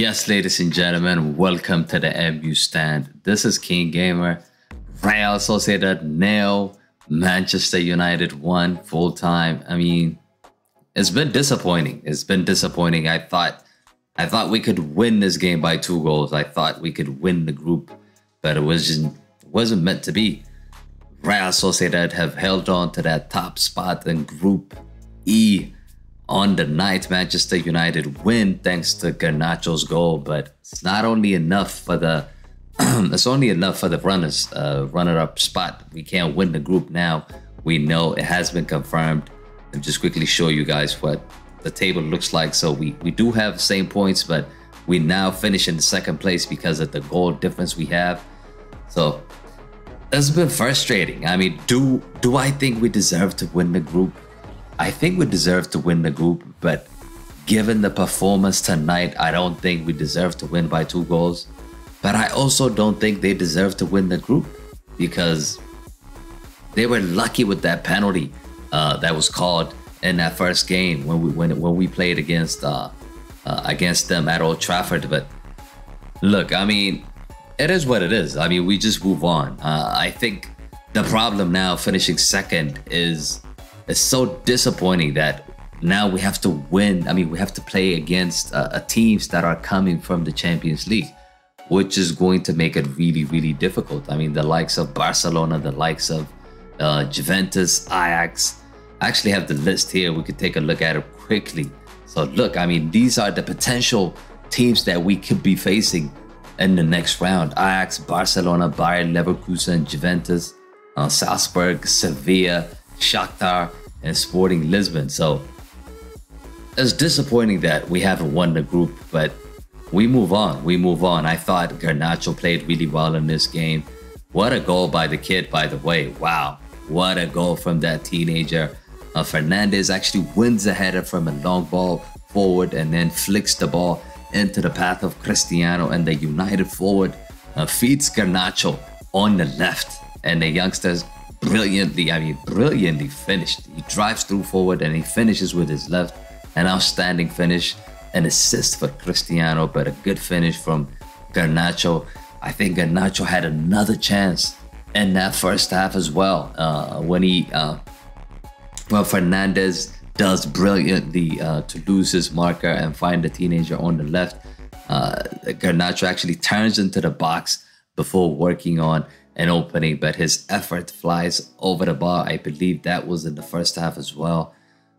Yes, ladies and gentlemen, welcome to the MU Stand. This is King Gamer. Real Sociedad nil, Manchester United 1 full time. I mean, it's been disappointing. It's been disappointing. I thought we could win this game by 2 goals. I thought we could win the group, but it was just wasn't meant to be. Real Sociedad have held on to that top spot in Group E on the night. Manchester United win thanks to Garnacho's goal, but it's not only enough for the it's only enough for the runner-up spot. We can't win the group now. We know it has been confirmed. I'll just quickly show you guys what the table looks like. So we do have the same points, but we now finish in the 2nd place because of the goal difference we have. So that's been frustrating. I mean, do I think we deserve to win the group? I think we deserve to win the group, but given the performance tonight, I don't think we deserve to win by 2 goals. But I also don't think they deserve to win the group because they were lucky with that penalty that was called in that first game when we played against them at Old Trafford. But look, I mean, it is what it is. I mean, we just move on. I think the problem now finishing 2nd is it's so disappointing that now we have to win. I mean, we have to play against teams that are coming from the Champions League, which is going to make it really, really difficult. I mean, the likes of Barcelona, the likes of Juventus, Ajax. I actually have the list here. We could take a look at it quickly. So look, I mean, these are the potential teams that we could be facing in the next round. Ajax, Barcelona, Bayer Leverkusen, Juventus, Salzburg, Sevilla, Shakhtar, and Sporting Lisbon. So it's disappointing that we haven't won the group, but we move on. We move on. I thought Garnacho played really well in this game. What a goal by the kid, by the way. Wow. What a goal from that teenager. Fernandes actually wins a header from a long ball forward and then flicks the ball into the path of Cristiano, and the United forward feeds Garnacho on the left, and the youngsters brilliantly, I mean, brilliantly finished. He drives through forward and he finishes with his left. An outstanding finish. An assist for Cristiano, but a good finish from Garnacho. I think Garnacho had another chance in that first half as well. Well, Fernandes does brilliantly to lose his marker and find the teenager on the left. Garnacho actually turns into the box before working on an opening, but his effort flies over the bar. I believe that was in the first half as well.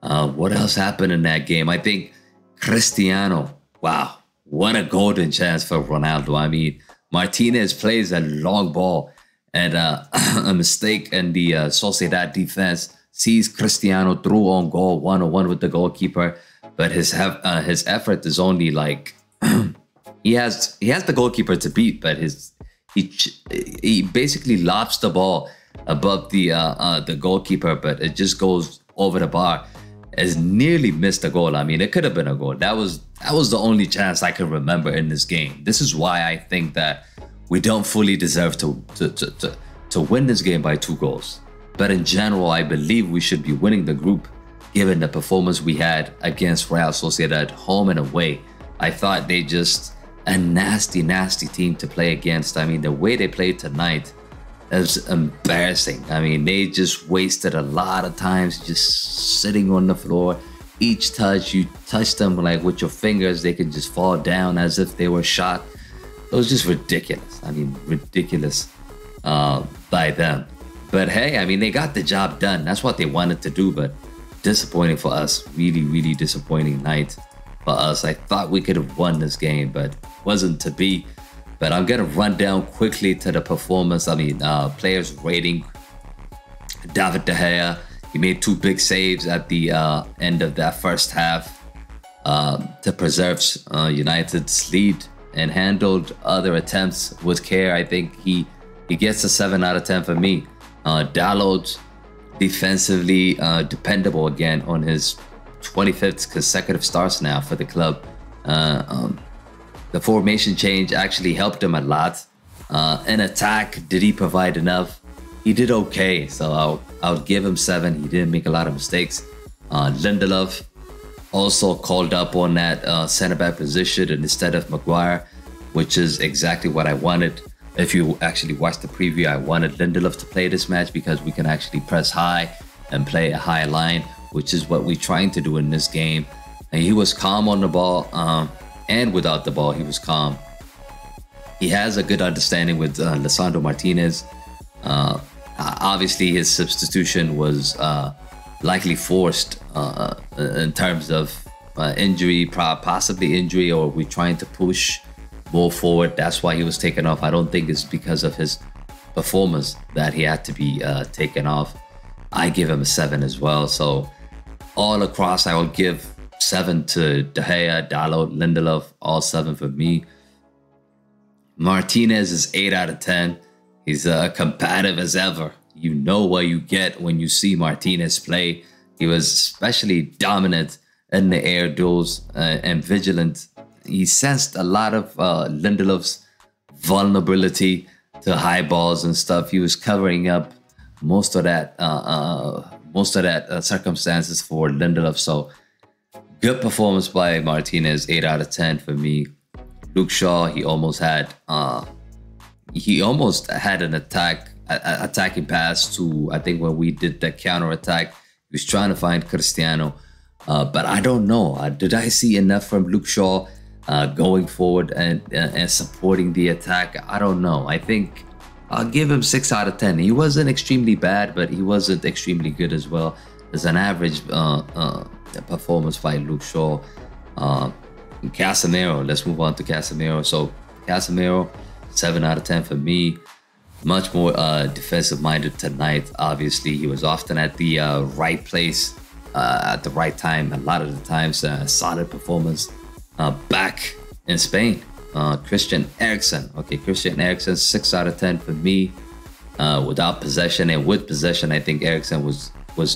What else happened in that game? I think Cristiano, wow, what a golden chance for Ronaldo. I mean, Martinez plays a long ball, and a mistake in the Sociedad defense sees Cristiano through on goal, 1-on-1 with the goalkeeper, but his effort is only like he has the goalkeeper to beat, but he basically lobs the ball above the goalkeeper, but it just goes over the bar. Has nearly missed a goal. I mean, it could have been a goal. That was the only chance I can remember in this game. This is why I think that we don't fully deserve to win this game by 2 goals. But in general, I believe we should be winning the group given the performance we had against Real Sociedad home and away. I thought they just a nasty, nasty team to play against. I mean, the way they played tonight is embarrassing. I mean, they just wasted a lot of times just sitting on the floor. Each touch, you touch them like with your fingers, they could just fall down as if they were shot. It was just ridiculous. I mean, ridiculous by them. But hey, I mean, they got the job done. That's what they wanted to do, but disappointing for us. Really, really disappointing night for us. I thought we could have won this game, but wasn't to be. But I'm going to run down quickly to the performance. I mean, players rating. David De Gea, he made 2 big saves at the end of that first half to preserve United's lead, and handled other attempts with care. I think he gets a 7 out of 10 for me. Dalot, defensively dependable again on his 25th consecutive starts now for the club. The formation change actually helped him a lot. In attack, did he provide enough? He did okay, so I'll give him 7. He didn't make a lot of mistakes. Lindelof, also called up on that center back position instead of Maguire, which is exactly what I wanted. If you actually watch the preview, I wanted Lindelof to play this match because we can actually press high and play a high line, which is what we're trying to do in this game. And he was calm on the ball, and without the ball, he was calm. He has a good understanding with Lisandro Martinez. Obviously, his substitution was likely forced in terms of injury, possibly injury, or we're trying to push ball forward. That's why he was taken off. I don't think it's because of his performance that he had to be taken off. I give him a 7 as well. So all across, I would give 7 to De Gea, Dalot, Lindelof, all 7 for me. Martinez is 8 out of 10. He's combative as ever. You know what you get when you see Martinez play. He was especially dominant in the air duels and vigilant. He sensed a lot of Lindelof's vulnerability to high balls and stuff. He was covering up most of that, circumstances for Lindelof. So good performance by Martinez, 8 out of 10 for me. Luke Shaw, he almost had an attacking pass to, I think when we did the counter-attack, he was trying to find Cristiano. But I don't know, did I see enough from Luke Shaw going forward and supporting the attack? I don't know. I think I'll give him 6 out of 10. He wasn't extremely bad, but he wasn't extremely good as well. There's an average performance by Luke Shaw. Casemiro, let's move on to Casemiro. So Casemiro, 7 out of 10 for me. Much more defensive-minded tonight, obviously. He was often at the right place at the right time. A lot of the times, solid performance back in Spain. Christian Eriksen. Okay, Christian Eriksen, 6 out of 10 for me. Without possession and with possession, I think Eriksen was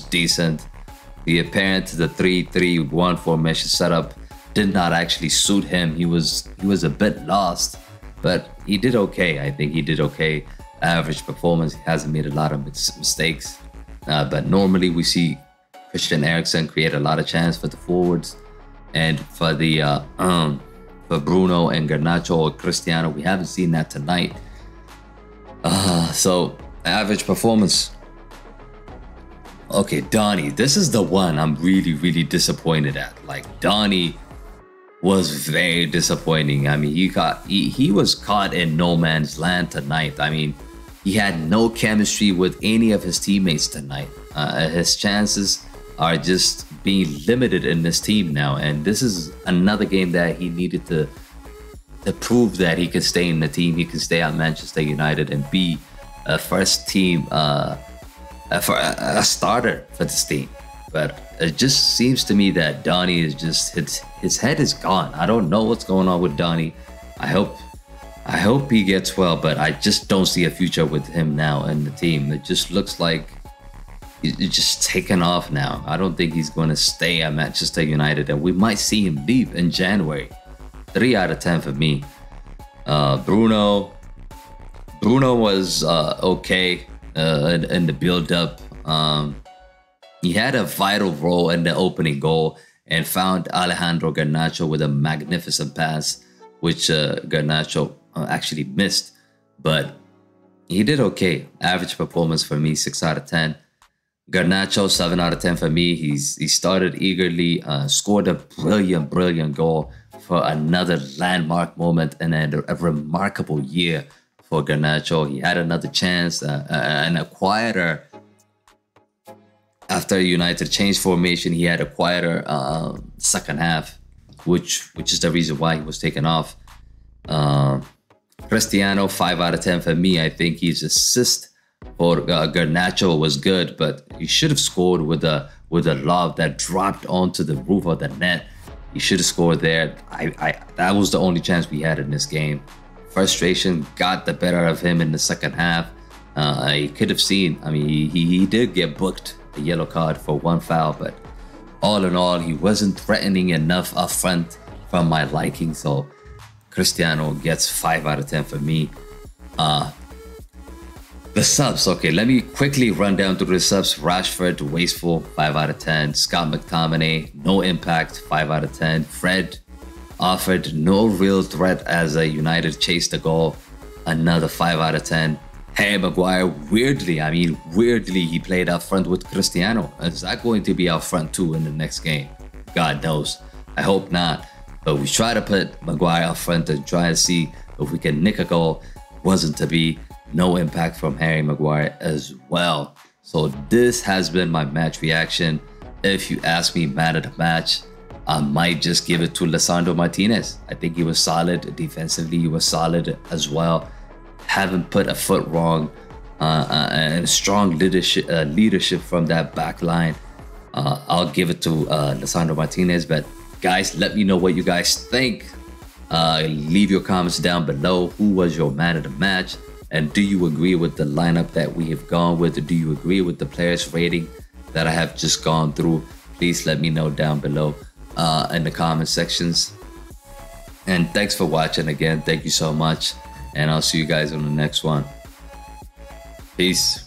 decent. The apparent, the 3-3-1 formation setup did not actually suit him. He was a bit lost, but he did okay. I think he did okay. Average performance. He hasn't made a lot of mistakes. But normally we see Christian Eriksen create a lot of chance for the forwards, and for the for Bruno and Garnacho or Cristiano, we haven't seen that tonight. So average performance. Okay, Donny, this is the one I'm really disappointed at. Like, Donny was very disappointing. I mean, he was caught in no man's land tonight. I mean, he had no chemistry with any of his teammates tonight. His chances are just being limited in this team now, and this is another game that he needed to prove that he could stay in the team, he can stay at Manchester United and be a first team a starter for this team. But it just seems to me that Donny is just, his head is gone. I don't know what's going on with Donny. I hope he gets well, but I just don't see a future with him now in the team. It just looks like he's just taken off now. I don't think he's going to stay at Manchester United, and we might see him leave in January. 3 out of 10 for me. Bruno was okay in the build-up. He had a vital role in the opening goal and found Alejandro Garnacho with a magnificent pass, which Garnacho actually missed. But he did okay. Average performance for me, 6 out of 10. Garnacho, 7 out of 10 for me. He started eagerly, scored a brilliant goal for another landmark moment and a remarkable year for Garnacho. He had another chance and a quieter, after United changed formation, he had a quieter second half, which is the reason why he was taken off. Cristiano, 5 out of 10 for me. I think his assist for Garnacho was good, but he should have scored with a lob that dropped onto the roof of the net. He should have scored there. That was the only chance we had in this game. Frustration got the better of him in the second half. He could have seen, I mean, he did get booked a yellow card for one foul, but all in all, he wasn't threatening enough up front from my liking. So Cristiano gets 5 out of 10 for me. The subs, okay, let me quickly run down through the subs. Rashford, wasteful, 5 out of 10. Scott McTominay, no impact, 5 out of 10. Fred offered no real threat as United chased the goal, another 5 out of 10. Harry Maguire, weirdly, he played up front with Cristiano. Is that going to be out front too in the next game? God knows. I hope not. But we try to put Maguire up front to try and see if we can nick a goal. Wasn't to be. No impact from Harry Maguire as well. So this has been my match reaction. If you ask me man of the match, I might just give it to Lisandro Martinez. I think he was solid defensively. He was solid as well. Haven't put a foot wrong, and strong leadership, from that back line. I'll give it to Lisandro Martinez. But guys, let me know what you guys think. Leave your comments down below. Who was your man of the match? And do you agree with the lineup that we have gone with? Do you agree with the players rating that I have just gone through? Please let me know down below in the comment sections. And thanks for watching again. Thank you so much. And I'll see you guys on the next one. Peace.